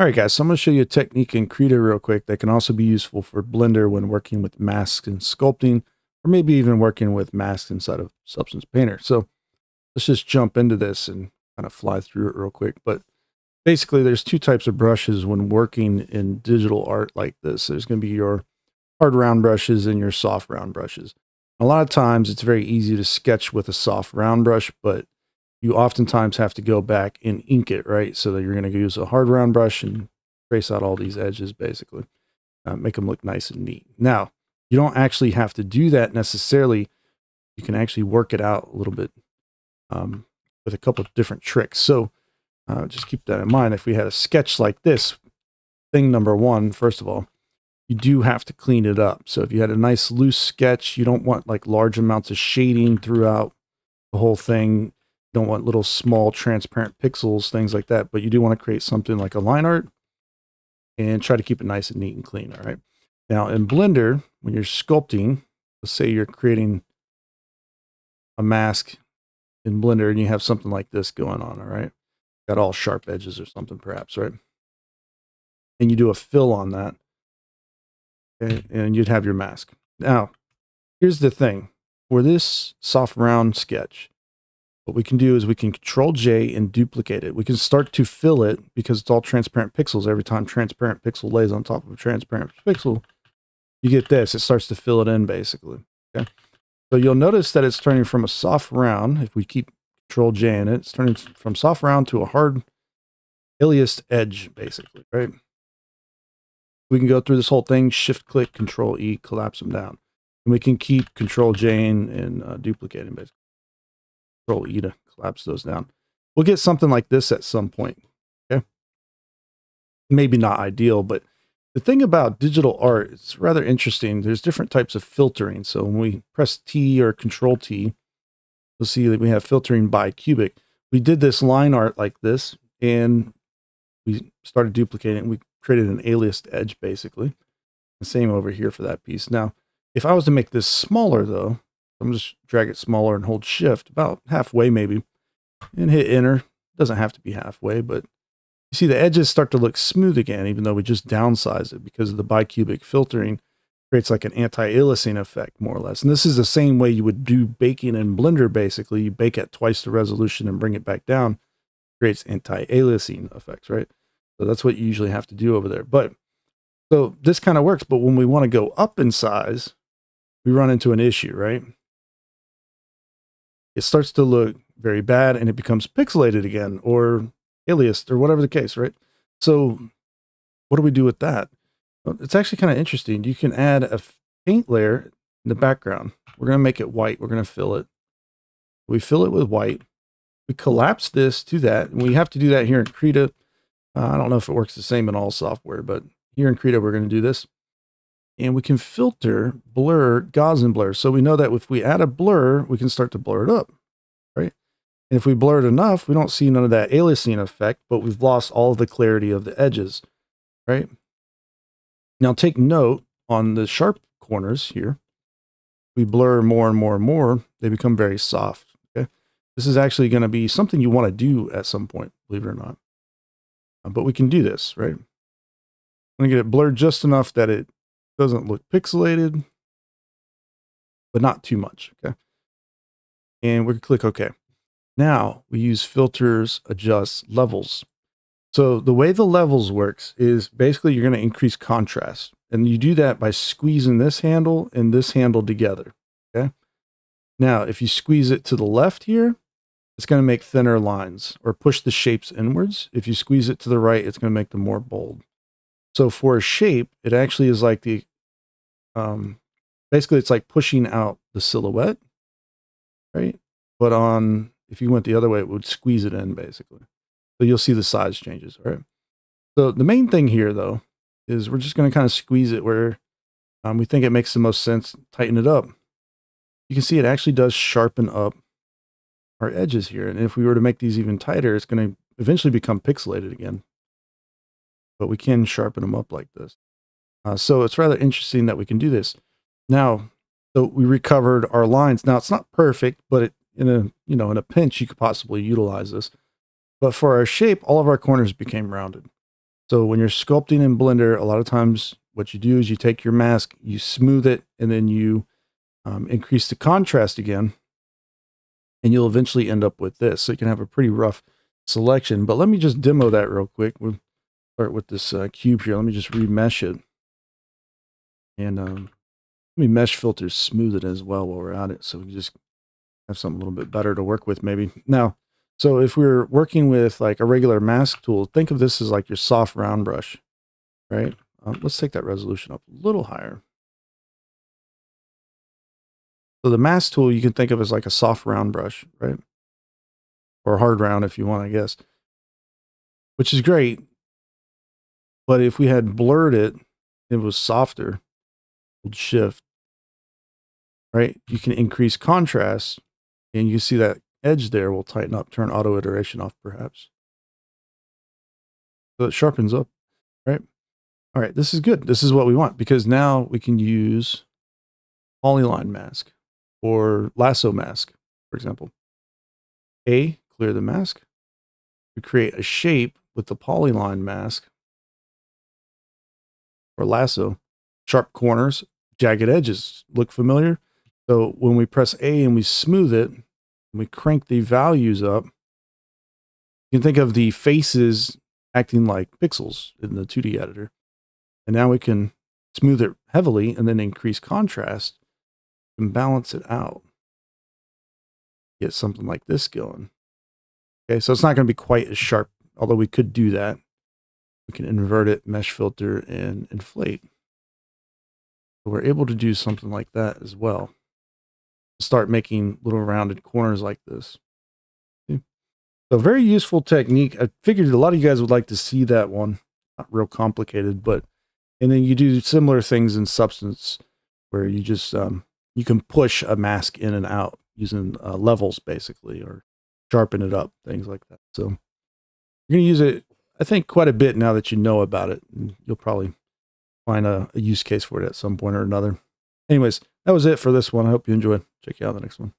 All right, guys, so I'm going to show you a technique in Krita real quick that can also be useful for Blender when working with masks and sculpting, or maybe even working with masks inside of Substance Painter. So let's just jump into this and kind of fly through it real quick. But basically, there's two types of brushes when working in digital art like this. There's going to be your hard round brushes and your soft round brushes. A lot of times, it's very easy to sketch with a soft round brush, but you oftentimes have to go back and ink it, right? So that you're going to use a hard round brush and trace out all these edges, basically. Make them look nice and neat. Now, you don't actually have to do that necessarily. You can actually work it out a little bit with a couple of different tricks. So just keep that in mind. If we had a sketch like this, thing number one, first of all, you do have to clean it up. So if you had a nice loose sketch, you don't want like large amounts of shading throughout the whole thing. Don't want little small transparent pixels, things like that, but you do want to create something like a line art and try to keep it nice and neat and clean. All right. Now in Blender, when you're sculpting, let's say you're creating a mask in Blender and you have something like this going on. All right. Got all sharp edges or something perhaps, right? And you do a fill on that and you'd have your mask. Now, here's the thing for this soft round sketch. What we can do is we can Control-J and duplicate it. We can start to fill it because it's all transparent pixels. Every time transparent pixel lays on top of a transparent pixel, you get this. It starts to fill it in, basically. Okay? So you'll notice that it's turning from a soft round. If we keep Control-J in it, it's turning from soft round to a hard aliased edge, basically, right? We can go through this whole thing, Shift-Click, Control-E, collapse them down. And we can keep Control-J and duplicating, basically. Control-E to collapse those down. We'll get something like this at some point. Okay. Maybe not ideal, but the thing about digital art, it's rather interesting. There's different types of filtering. So when we press T or Control-T, you'll see that we have filtering bicubic. We did this line art like this, and we started duplicating it. We created an aliased edge, basically. The same over here for that piece. Now, if I was to make this smaller, though, I'm just drag it smaller and hold shift about halfway maybe and hit enter. Doesn't have to be halfway, but you see the edges start to look smooth again, even though we just downsized it because of the bicubic filtering creates like an anti-aliasing effect more or less. And this is the same way you would do baking in Blender. Basically you bake at twice the resolution and bring it back down, it creates anti-aliasing effects, right? So that's what you usually have to do over there. But so this kind of works, but when we want to go up in size, we run into an issue, right? It starts to look very bad and it becomes pixelated again or aliased or whatever the case, right? So what do we do with that? Well, it's actually kind of interesting. You can add a paint layer in the background. We're going to make it white. We're going to fill it. We fill it with white. We collapse this to that. And we have to do that here in Krita. I don't know if it works the same in all software, but here in Krita, we're going to do this. And we can filter, blur, Gaussian blur. So we know that if we add a blur, we can start to blur it up, right? And if we blur it enough, we don't see none of that aliasing effect, but we've lost all of the clarity of the edges, right? Now take note on the sharp corners here. We blur more and more and more, they become very soft, okay? This is actually gonna be something you wanna do at some point, believe it or not. But we can do this, right? I'm gonna get it blurred just enough that it doesn't look pixelated, but not too much, okay? And we can click OK. Now we use filters, adjust, levels. So the way the levels works is basically you're gonna increase contrast. And you do that by squeezing this handle and this handle together, okay? Now, if you squeeze it to the left here, it's gonna make thinner lines or push the shapes inwards. If you squeeze it to the right, it's gonna make them more bold. So for a shape, it actually is like the, basically it's like pushing out the silhouette, right? But on, if you went the other way, it would squeeze it in basically. So you'll see the size changes, all right? So the main thing here though, is we're just gonna kind of squeeze it where we think it makes the most sense, tighten it up. You can see it actually does sharpen up our edges here. And if we were to make these even tighter, it's gonna eventually become pixelated again. But we can sharpen them up like this. So it's rather interesting that we can do this. Now, so we recovered our lines. Now it's not perfect, but it, in a pinch, you could possibly utilize this. But for our shape, all of our corners became rounded. So when you're sculpting in Blender, a lot of times what you do is you take your mask, you smooth it, and then you increase the contrast again, and you'll eventually end up with this. So you can have a pretty rough selection, but let me just demo that real quick. We'll start with this cube here. Let me just remesh it. And let me mesh filters smooth it as well while we're at it. So we just have something a little bit better to work with maybe. Now, so if we're working with like a regular mask tool, think of this as like your soft round brush, right? Let's take that resolution up a little higher. So the mask tool you can think of as like a soft round brush, right? Or hard round if you want, I guess, which is great. But if we had blurred it, it was softer. Hold shift, right? You can increase contrast and you see that edge there will tighten up, turn auto iteration off perhaps. So it sharpens up, right? All right, this is good. This is what we want because now we can use polyline mask or lasso mask, for example. A, clear the mask. We create a shape with the polyline mask or lasso. Sharp corners, jagged edges, look familiar? So when we press A and we smooth it, and we crank the values up, you can think of the faces acting like pixels in the 2D editor. And now we can smooth it heavily and then increase contrast and balance it out. Get something like this going. Okay, so it's not gonna be quite as sharp, although we could do that. We can invert it, mesh filter, and inflate. We're able to do something like that as well. Start making little rounded corners like this. See? So very useful technique. I figured a lot of you guys would like to see that one. Not real complicated, but, and then you do similar things in Substance where you just, you can push a mask in and out using levels basically, or sharpen it up, things like that. So you're going to use it, I think, quite a bit now that you know about it. And you'll probably find a use case for it at some point or another. Anyways, that was it for this one. I hope you enjoyed. Check you out the next one.